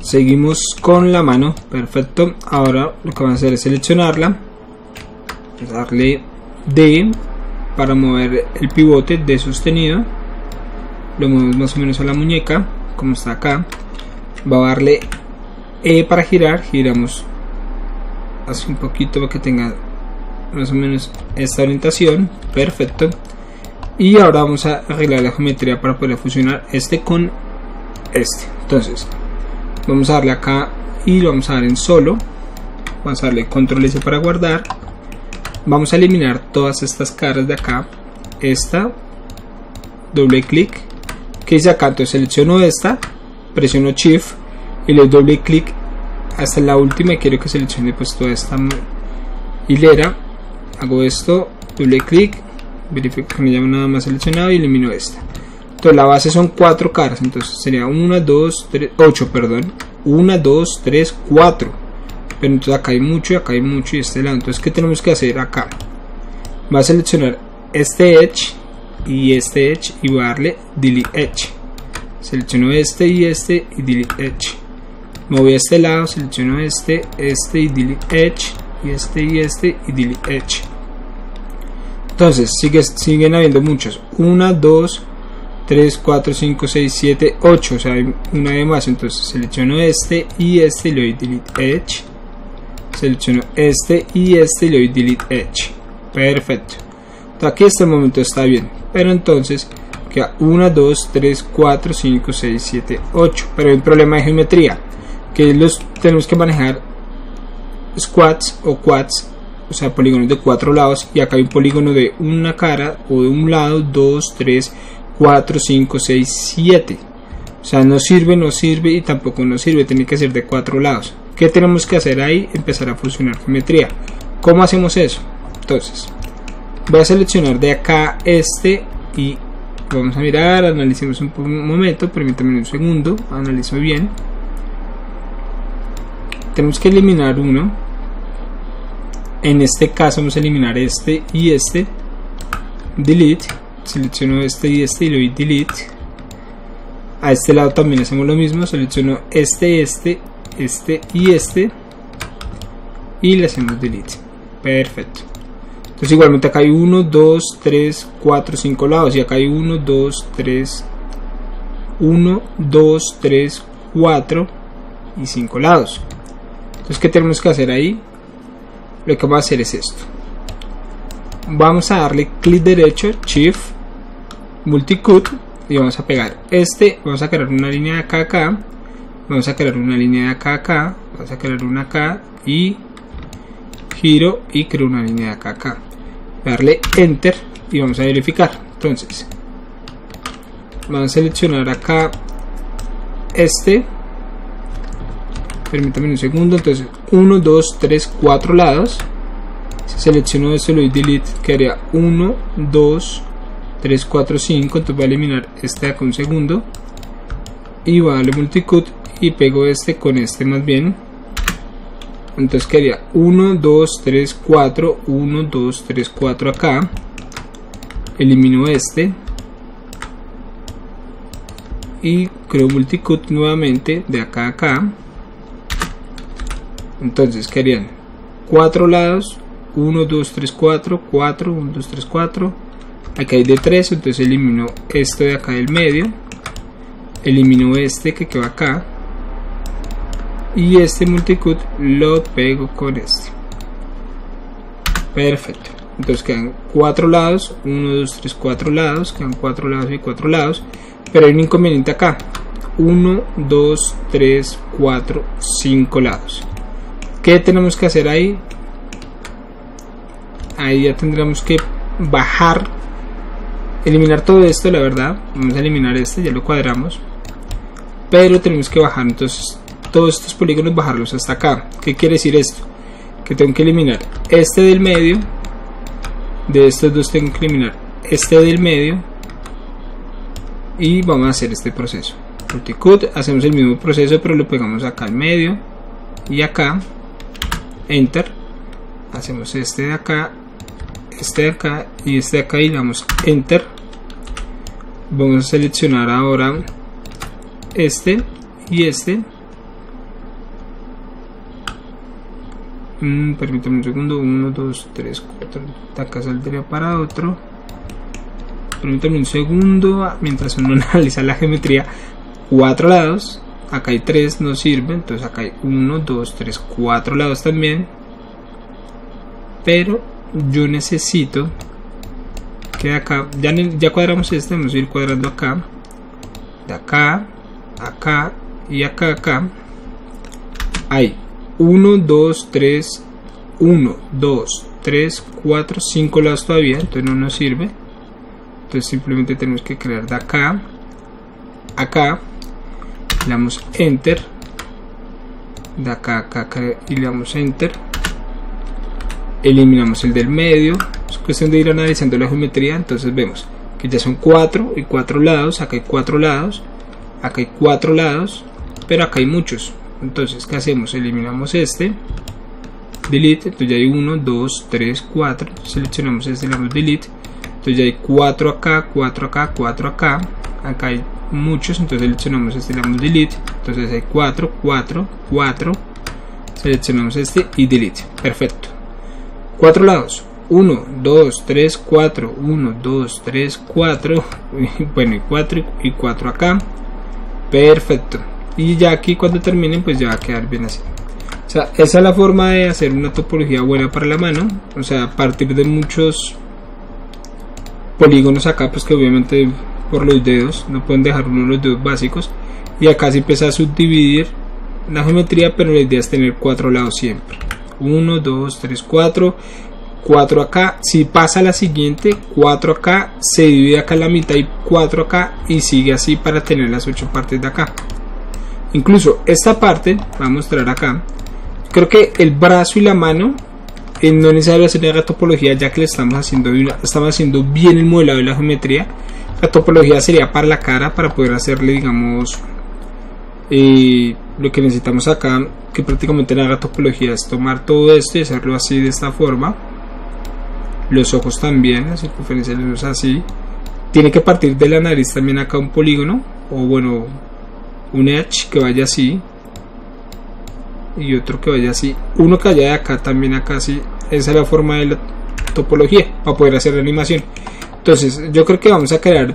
Seguimos con la mano, perfecto. Ahora lo que vamos a hacer es seleccionarla, darle D para mover el pivote de sostenido, lo movemos más o menos a la muñeca, como está acá. Va a darle E para girar, giramos así un poquito para que tenga más o menos esta orientación, perfecto. Y ahora vamos a arreglar la geometría para poder fusionar este con este. Entonces vamos a darle acá y lo vamos a dar en solo, vamos a darle control S para guardar. Vamos a eliminar todas estas caras de acá, esta, doble clic, que hice acá, entonces selecciono esta, presiono Shift y le doble clic hasta la última y quiero que seleccione pues toda esta hilera. Hago esto, doble clic, verifico que no haya nada más seleccionado y elimino esta. Entonces la base son 4 caras, entonces sería 1, 2, 3, 8, perdón, 1, 2, 3, 4. Pero entonces acá hay mucho y este lado. Entonces, ¿qué tenemos que hacer acá? Va a seleccionar este edge y voy a darle delete edge. Selecciono este y delete edge. Me voy a este lado, selecciono este y delete edge. Y este y delete edge. Entonces siguen habiendo muchos. 1, 2, 3, 4, 5, 6, 7, 8. O sea, hay una vez más. Entonces selecciono este y le doy delete edge. Selecciono este y le doy delete edge. Perfecto. Entonces, aquí este momento está bien. Pero entonces queda 1, 2, 3, 4, 5, 6, 7, 8. Pero hay un problema de geometría, que los tenemos que manejar squads o quads, o sea, polígonos de 4 lados, y acá hay un polígono de una cara o de un lado, 2, 3, 4, 5, 6, 7. O sea, no sirve y tampoco no sirve, tiene que ser de 4 lados. ¿Qué tenemos que hacer ahí? Empezar a fusionar geometría. ¿Cómo hacemos eso? Entonces, voy a seleccionar de acá y vamos a mirar, analicemos un momento, permítanme un segundo, analizo bien. Tenemos que eliminar uno, en este caso vamos a eliminar este, delete, selecciono este y le doy delete. A este lado también hacemos lo mismo, selecciono este y le hacemos delete, perfecto. Entonces igualmente acá hay 1, 2, 3, 4, 5 lados y acá hay 1, 2, 3, 4 y 5 lados. Entonces, ¿qué tenemos que hacer ahí? Lo que vamos a hacer es esto. Vamos a darle clic derecho, Shift, Multicut, y vamos a pegar vamos a crear una línea de acá a acá, vamos a crear una línea de acá a acá, vamos a crear una acá, y giro y creo una línea de acá a acá. Darle Enter y vamos a verificar. Entonces, vamos a seleccionar acá permítame un segundo, entonces 1, 2, 3, 4 lados. Si selecciono esto, le doy delete, quedaría 1, 2, 3, 4, 5. Entonces voy a eliminar este de acá un segundo y voy a darle multicut y pego con más bien. Entonces quedaría 1, 2, 3, 4, 1, 2, 3, 4 acá. Elimino y creo multicut nuevamente de acá a acá. Entonces quedarían 4 lados, 1, 2, 3, 4, 4, 1, 2, 3, 4. Aquí hay de 3, entonces elimino esto de acá del medio, elimino que quedó acá, y multicut lo pego con perfecto. Entonces quedan 4 lados, 1, 2, 3, 4 lados, quedan 4 lados y 4 lados, pero hay un inconveniente acá, 1, 2, 3, 4, 5 lados. ¿Qué tenemos que hacer ahí? Ahí ya tendremos que bajar, eliminar todo esto, la verdad. Vamos a eliminar ya lo cuadramos, pero tenemos que bajar entonces todos estos polígonos, bajarlos hasta acá. ¿Qué quiere decir esto? Que tengo que eliminar del medio, de estos dos tengo que eliminar del medio, y vamos a hacer proceso. Multicut, hacemos el mismo proceso pero lo pegamos acá al medio y acá. Enter, hacemos este de acá y este de acá y damos Enter. Vamos a seleccionar ahora y Permítame un segundo. 1, 2, 3, 4. Acá saldría para otro. Permítame un segundo. Mientras uno analiza la geometría, 4 lados. Acá hay 3, no sirve. Entonces acá hay 1, 2, 3, 4 lados también. Pero yo necesito que de acá, ya cuadramos este, vamos a ir cuadrando acá. De acá, acá y acá, acá. Hay 1, 2, 3, 1, 2, 3, 4, 5 lados todavía. Entonces no nos sirve. Entonces simplemente tenemos que crear de acá, acá. Le damos enter. De acá, acá, acá y le damos enter. Eliminamos el del medio. Es cuestión de ir analizando la geometría. Entonces vemos que ya son 4 y 4 lados. Acá hay 4 lados. Acá hay 4 lados. Pero acá hay muchos. Entonces, ¿qué hacemos? Eliminamos este. Delete. Entonces ya hay 1, 2, 3, 4. Seleccionamos este y le damos delete. Entonces ya hay 4 acá, 4 acá, 4 acá. Acá hay muchos. Entonces seleccionamos este y le damos delete. Entonces hay 4, 4, 4. Seleccionamos este y delete. Perfecto. 4 lados. 1, 2, 3, 4. 1, 2, 3, 4. Bueno, y 4 y 4 acá. Perfecto. Y ya aquí cuando terminen pues ya va a quedar bien así. O sea, esa es la forma de hacer una topología buena para la mano. O sea, a partir de muchos polígonos acá, pues que obviamente por los dedos, no pueden dejar uno de los dedos básicos. Y acá se empieza a subdividir la geometría, pero la idea es tener 4 lados siempre. 1, 2, 3, 4. 4 acá, si pasa la siguiente, 4 acá, se divide acá la mitad y 4 acá y sigue así para tener las 8 partes de acá. Incluso esta parte, va a mostrar acá, creo que el brazo y la mano no es necesario hacer la topología ya que le estamos haciendo bien el modelado de la geometría. La topología sería para la cara, para poder hacerle, digamos, lo que necesitamos acá, que prácticamente la topología es tomar todo esto y hacerlo así de esta forma. Los ojos también, la circunferencia de los ojos así. Tiene que partir de la nariz también acá un polígono, o bueno, un edge que vaya así y otro que vaya así, uno que vaya de acá también acá así. Esa es la forma de la topología para poder hacer la animación. Entonces yo creo que vamos a crear,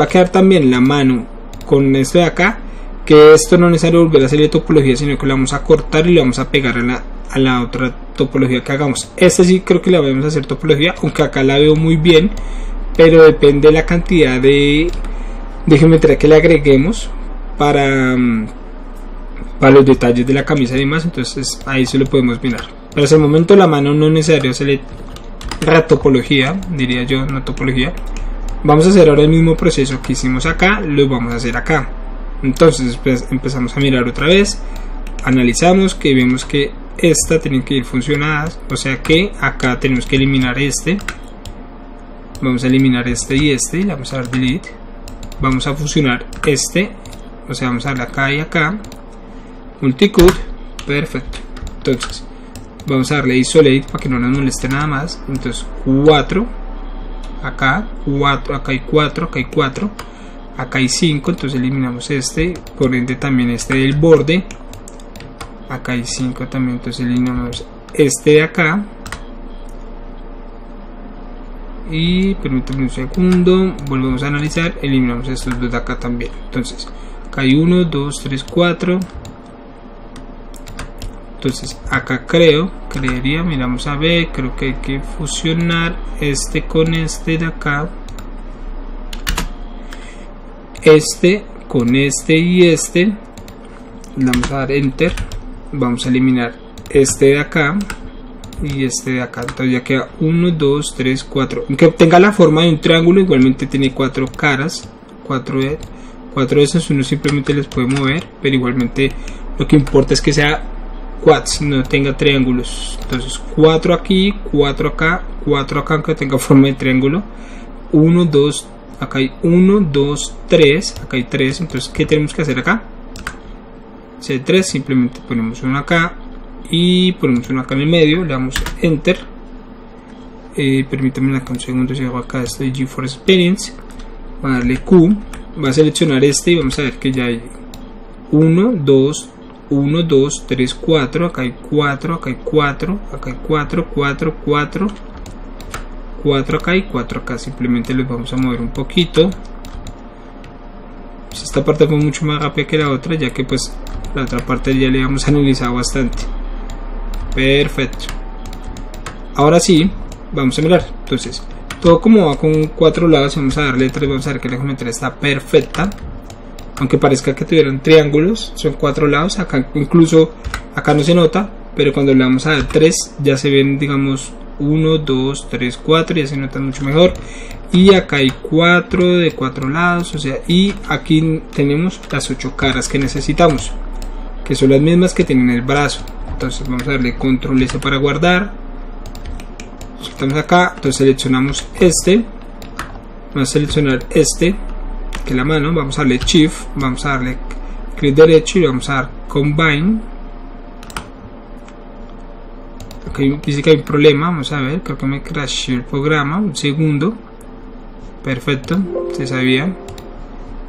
va a quedar también la mano con esto de acá, que esto no es necesario volver a hacer la topología, sino que lo vamos a cortar y lo vamos a pegar a la otra topología que hagamos. Esta sí creo que la vamos a hacer topología, aunque acá la veo muy bien, pero depende de la cantidad de geometría que le agreguemos para los detalles de la camisa y demás. Entonces ahí se lo podemos mirar, pero hasta el momento la mano no es necesario hacerle ratopología, diría yo, no topología. Vamos a hacer ahora el mismo proceso que hicimos acá, lo vamos a hacer acá. Entonces pues, empezamos a mirar otra vez, analizamos que vemos que esta tienen que ir funcionadas, o sea que acá tenemos que eliminar este, vamos a eliminar este y este, le vamos a dar delete, vamos a fusionar este. O sea, vamos a darle acá y acá. Multicut. Perfecto. Entonces, vamos a darle isolate para que no nos moleste nada más. Entonces, 4. Acá. 4. Acá hay 4. Acá hay 4. Acá hay 5. Entonces, eliminamos este. Por ende, también este del borde. Acá hay 5 también. Entonces, eliminamos este de acá. Y permítanme un segundo. Volvemos a analizar. Eliminamos estos dos de acá también. Entonces. Acá hay 1, 2, 3, 4. Entonces acá creería, miramos a ver, creo que hay que fusionar este con este de acá. Este con este y este. Le vamos a dar enter. Vamos a eliminar este de acá y este de acá. Entonces ya queda 1, 2, 3, 4. Aunque tenga la forma de un triángulo, igualmente tiene 4 caras. 4 de esos uno simplemente les puede mover, pero igualmente lo que importa es que sea quads, no tenga triángulos. Entonces 4 aquí, 4 acá, 4 acá, aunque tenga forma de triángulo. 1, 2, acá hay 1, 2, 3, acá hay 3. Entonces, ¿qué tenemos que hacer acá? Si hay 3, simplemente ponemos uno acá y ponemos uno acá en el medio, le damos enter. Permítanme acá un segundo, si hago acá este GeForce Experience, voy a darle Q. Va a seleccionar este y vamos a ver que ya hay 1, 2, 1, 2, 3, 4, acá hay 4, acá hay 4, acá hay 4, 4, 4, 4 acá y 4 acá. Simplemente les vamos a mover un poquito. Pues esta parte fue mucho más rápida que la otra, ya que pues la otra parte ya le habíamos analizado bastante. Perfecto. Ahora sí, vamos a mirar. Entonces, todo como va con 4 lados, vamos a darle 3, vamos a ver que la geometría está perfecta. Aunque parezca que tuvieran triángulos, son 4 lados. Acá incluso, acá no se nota, pero cuando le vamos a dar 3, ya se ven, digamos, 1, 2, 3, 4, ya se notan mucho mejor. Y acá hay 4 de 4 lados, o sea, y aquí tenemos las 8 caras que necesitamos, que son las mismas que tienen el brazo. Entonces vamos a darle control S para guardar. Soltamos acá, entonces seleccionamos este, vamos a seleccionar este, que es la mano, vamos a darle Shift, vamos a darle clic derecho y vamos a dar Combine. Dice que hay un problema, vamos a ver, creo que me crasheó el programa, un segundo. Perfecto, se sabía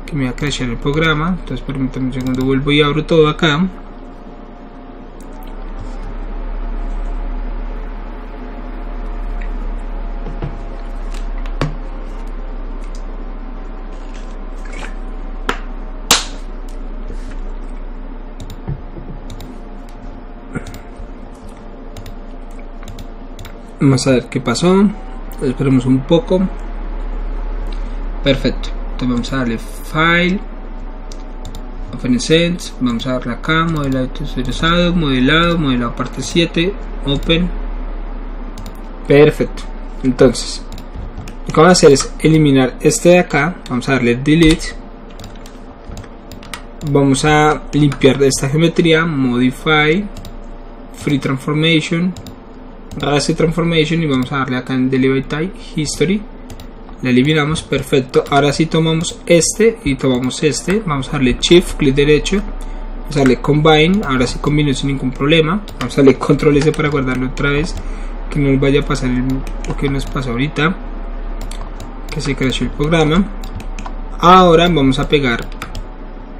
que me iba a crashear el programa, entonces permítanme un segundo, vuelvo y abro todo acá. Vamos a ver qué pasó, esperemos un poco. Perfecto, entonces vamos a darle File, Open Sense, vamos a darle acá, modelado texturizado, modelado parte 7, Open. Perfecto, entonces lo que vamos a hacer es eliminar este de acá, vamos a darle Delete. Vamos a limpiar de esta geometría, Modify, Free Transformation, Race Transformation, y vamos a darle acá en Delivery History, le eliminamos. Perfecto, ahora sí tomamos este y tomamos este, vamos a darle Shift, clic derecho, vamos a darle Combine, ahora sí combinó sin ningún problema. Vamos a darle Control S para guardarlo otra vez, que no nos vaya a pasar lo que nos pasó ahorita, que se crashó el programa. Ahora vamos a pegar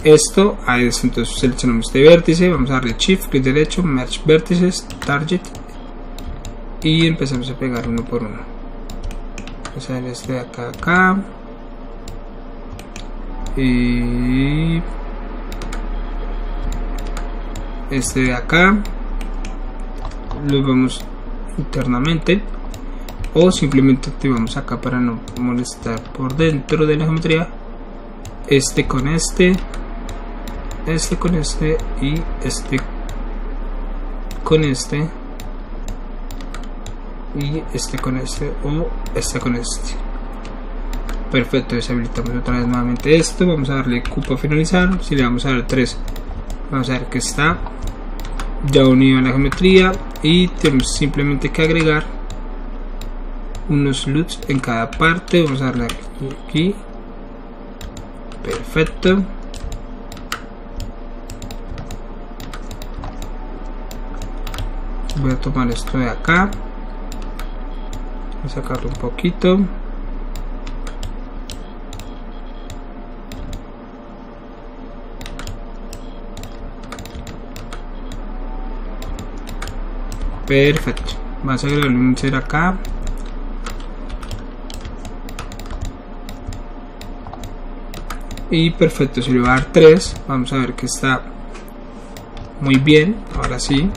esto a esto, entonces seleccionamos este vértice, vamos a darle Shift, clic derecho, Merge Vertices, Target, y empezamos a pegar uno por uno. Vamos a ver este de acá a acá y este de acá, lo vamos internamente o simplemente activamos acá para no molestar por dentro de la geometría. Este con este, este con este y este con este y este con este o este con este. Perfecto, deshabilitamos otra vez nuevamente esto, vamos a darle Q para finalizar. Si le vamos a dar 3, vamos a ver que está ya unido a la geometría y tenemos simplemente que agregar unos LUTs en cada parte. Vamos a darle aquí. Perfecto, voy a tomar esto de acá, sacarlo un poquito, perfecto. Vamos a agregarle un ser acá, y perfecto, si le voy a dar 3, vamos a ver que está muy bien. Ahora sí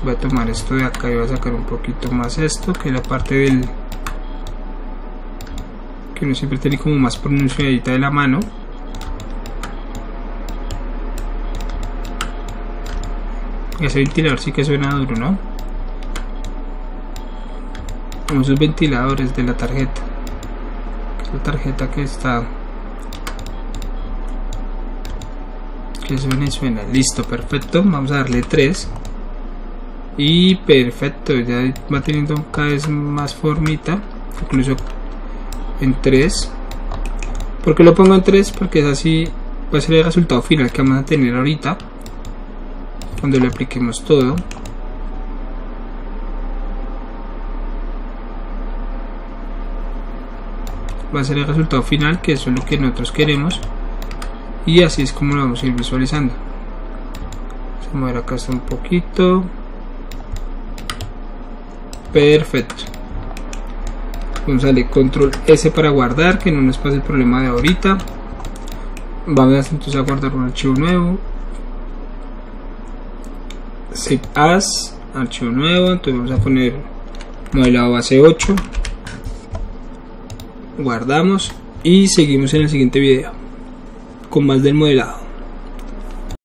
voy a tomar esto de acá y voy a sacar un poquito más esto, que es la parte del que uno siempre tiene como más pronunciadita de la mano. Ese ventilador sí que suena duro, ¿no? Como esos ventiladores de la tarjeta, es la tarjeta que está, que suena y suena. Listo, perfecto, vamos a darle 3 y perfecto, ya va teniendo cada vez más formita, incluso en 3. ¿Por qué lo pongo en 3? Porque es así, va a ser el resultado final que vamos a tener ahorita cuando le apliquemos todo. Va a ser el resultado final, que eso es lo que nosotros queremos, y así es como lo vamos a ir visualizando. Vamos a ir a casa un poquito. Perfecto. Vamos a darle control S para guardar, que no nos pase el problema de ahorita. Vamos entonces a guardar un archivo nuevo. Save as, archivo nuevo. Entonces vamos a poner modelado base 8. Guardamos y seguimos en el siguiente video con más del modelado.